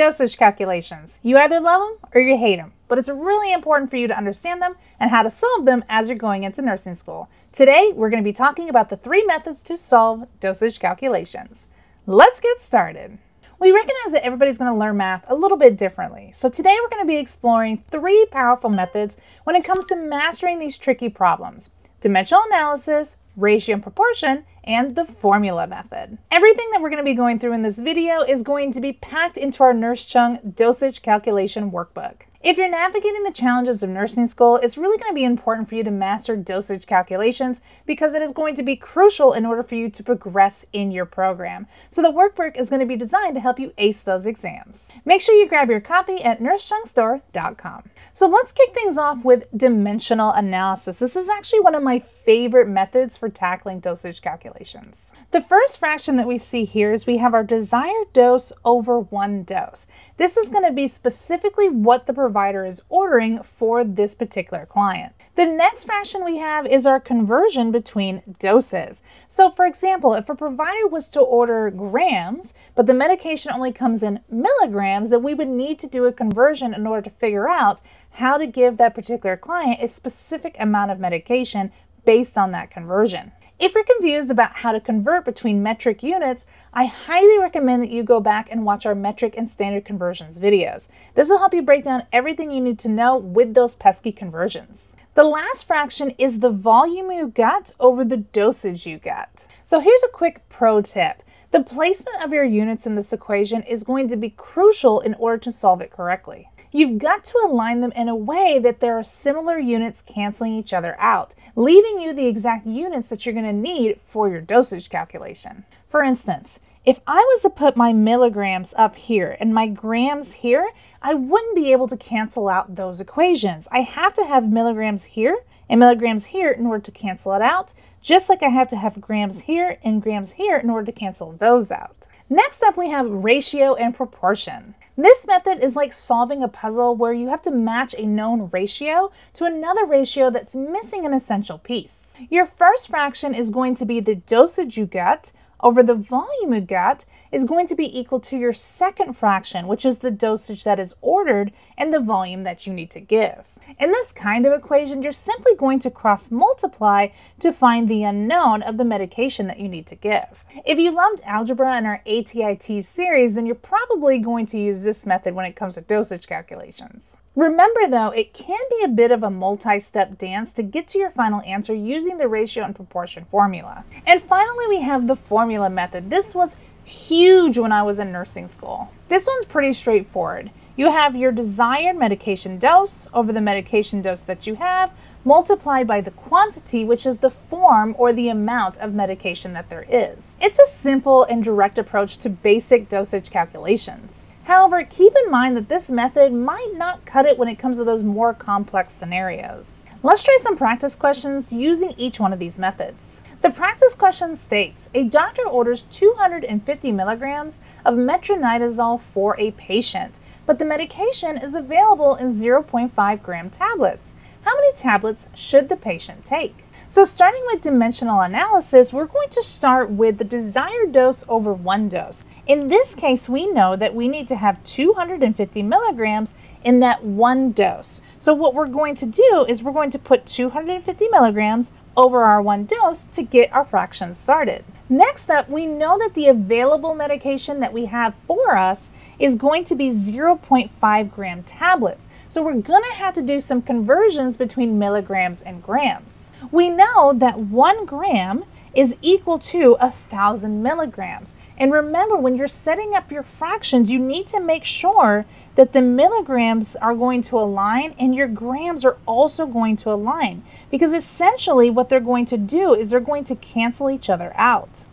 Dosage calculations. You either love them or you hate them, but it's really important for you to understand them and how to solve them as you're going into nursing school. Today, we're going to be talking about the 3 methods to solve dosage calculations. Let's get started. We recognize that everybody's going to learn math a little bit differently. So today we're going to be exploring 3 powerful methods when it comes to mastering these tricky problems: dimensional analysis, ratio and proportion, and the formula method. Everything that we're going to be going through in this video is going to be packed into our Nurse Cheung Dosage Calculation Workbook. If you're navigating the challenges of nursing school, it's really going to be important for you to master dosage calculations because it is going to be crucial in order for you to progress in your program. So the workbook is going to be designed to help you ace those exams. Make sure you grab your copy at nursecheungstore.com. So let's kick things off with dimensional analysis. This is actually one of my favorite methods for tackling dosage calculations. The first fraction that we see here is we have our desired dose over 1 dose. This is going to be specifically what the provider is ordering for this particular client. The next fraction we have is our conversion between doses. So for example, if a provider was to order grams, but the medication only comes in milligrams, then we would need to do a conversion in order to figure out how to give that particular client a specific amount of medication based on that conversion. If you're confused about how to convert between metric units, I highly recommend that you go back and watch our metric and standard conversions videos. This will help you break down everything you need to know with those pesky conversions. The last fraction is the volume you got over the dosage you got. So here's a quick pro tip. The placement of your units in this equation is going to be crucial in order to solve it correctly. You've got to align them in a way that there are similar units canceling each other out, leaving you the exact units that you're going to need for your dosage calculation. For instance, if I was to put my milligrams up here and my grams here, I wouldn't be able to cancel out those equations. I have to have milligrams here and milligrams here in order to cancel it out, just like I have to have grams here and grams here in order to cancel those out. Next up, we have ratio and proportion. This method is like solving a puzzle where you have to match a known ratio to another ratio that's missing an essential piece. Your first fraction is going to be the dosage you got over the volume you got is going to be equal to your second fraction, which is the dosage that is ordered and the volume that you need to give. In this kind of equation, you're simply going to cross multiply to find the unknown of the medication that you need to give. If you loved algebra in our ATIT series, then you're probably going to use this method when it comes to dosage calculations. Remember though, it can be a bit of a multi-step dance to get to your final answer using the ratio and proportion formula. And finally, we have the formula method. This was huge when I was in nursing school. This one's pretty straightforward. You have your desired medication dose over the medication dose that you have, multiplied by the quantity, which is the form or the amount of medication that there is. It's a simple and direct approach to basic dosage calculations. However, keep in mind that this method might not cut it when it comes to those more complex scenarios. Let's try some practice questions using each one of these methods. The practice question states, a doctor orders 250 milligrams of metronidazole for a patient, but the medication is available in 0.5 gram tablets. How many tablets should the patient take? So starting with dimensional analysis, we're going to start with the desired dose over 1 dose. In this case, we know that we need to have 250 milligrams in that 1 dose. So what we're going to do is we're going to put 250 milligrams over our 1 dose to get our fractions started. Next up, we know that the available medication that we have for us is going to be 0.5 gram tablets. So we're going to have to do some conversions between milligrams and grams. We know that 1 gram is equal to 1,000 milligrams. And remember, when you're setting up your fractions, you need to make sure that the milligrams are going to align and your grams are also going to align, because essentially what they're going to do is they're going to cancel each other out.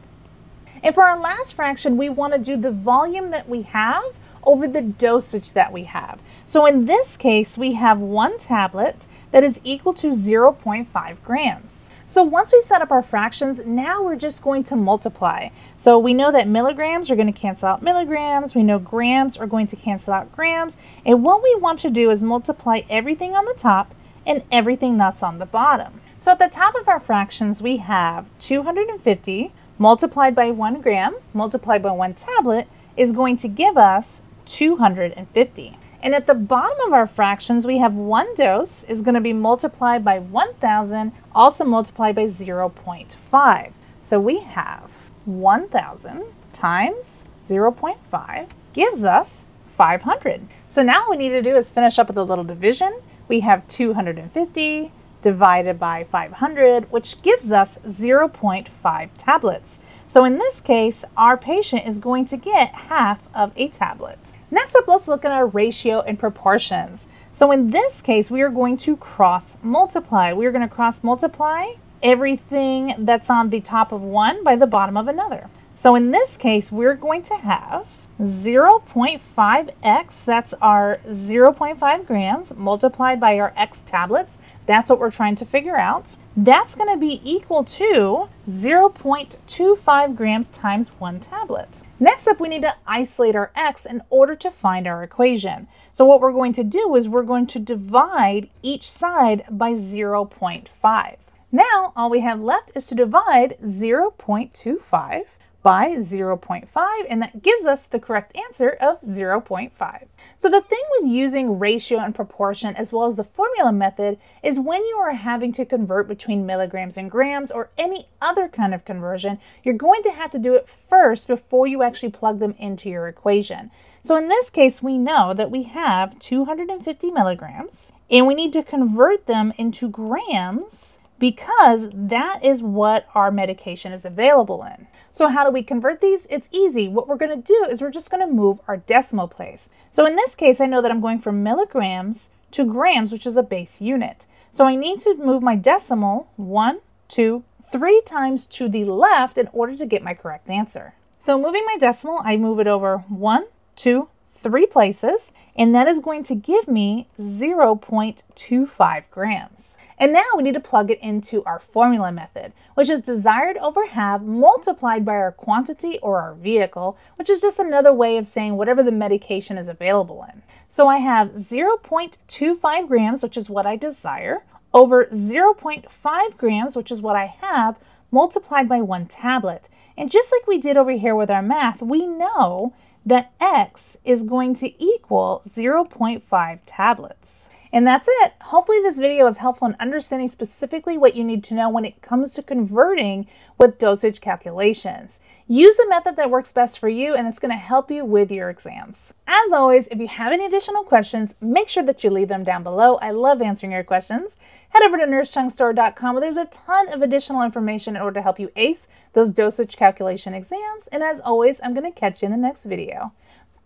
And for our last fraction, we want to do the volume that we have over the dosage that we have. So in this case, we have 1 tablet that is equal to 0.5 grams. So once we've set up our fractions, now we're just going to multiply. So we know that milligrams are going to cancel out milligrams, we know grams are going to cancel out grams, and what we want to do is multiply everything on the top and everything that's on the bottom. So at the top of our fractions, we have 250 multiplied by 1 gram multiplied by 1 tablet is going to give us 250. And at the bottom of our fractions, we have one dose is going to be multiplied by 1,000, also multiplied by 0.5. So we have 1,000 times 0.5 gives us 500. So now what we need to do is finish up with a little division. We have 250 divided by 500, which gives us 0.5 tablets. So in this case, our patient is going to get half of a tablet. Next up, let's look at our ratio and proportions. So in this case, we are going to cross multiply. We are going to cross multiply everything that's on the top of one by the bottom of another. So in this case, we're going to have 0.5x, that's our 0.5 grams multiplied by our x tablets. That's what we're trying to figure out. That's going to be equal to 0.25 grams times one tablet. Next up, we need to isolate our x in order to find our equation. So what we're going to do is we're going to divide each side by 0.5. Now, all we have left is to divide 0.25 by 0.5, and that gives us the correct answer of 0.5. So the thing with using ratio and proportion as well as the formula method is when you are having to convert between milligrams and grams or any other kind of conversion, you're going to have to do it first before you actually plug them into your equation. So in this case, we know that we have 250 milligrams, and we need to convert them into grams because that is what our medication is available in. So how do we convert these? It's easy. What we're going to do is we're just going to move our decimal place. So in this case, I know that I'm going from milligrams to grams, which is a base unit. So I need to move my decimal 1, 2, 3 times to the left in order to get my correct answer. So moving my decimal, I move it over 1, 2, 3 places, and that is going to give me 0.25 grams. And now we need to plug it into our formula method, which is desired over half multiplied by our quantity or our vehicle, which is just another way of saying whatever the medication is available in. So I have 0.25 grams, which is what I desire, over 0.5 grams, which is what I have, multiplied by one tablet. And just like we did over here with our math, we know that x is going to equal 0.5 tablets. And that's it. Hopefully this video is helpful in understanding specifically what you need to know when it comes to converting with dosage calculations. Use the method that works best for you, and it's going to help you with your exams. As always, if you have any additional questions, make sure that you leave them down below. I love answering your questions. Head over to nursecheungstore.com, where there's a ton of additional information in order to help you ace those dosage calculation exams. And as always, I'm going to catch you in the next video.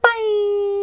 Bye!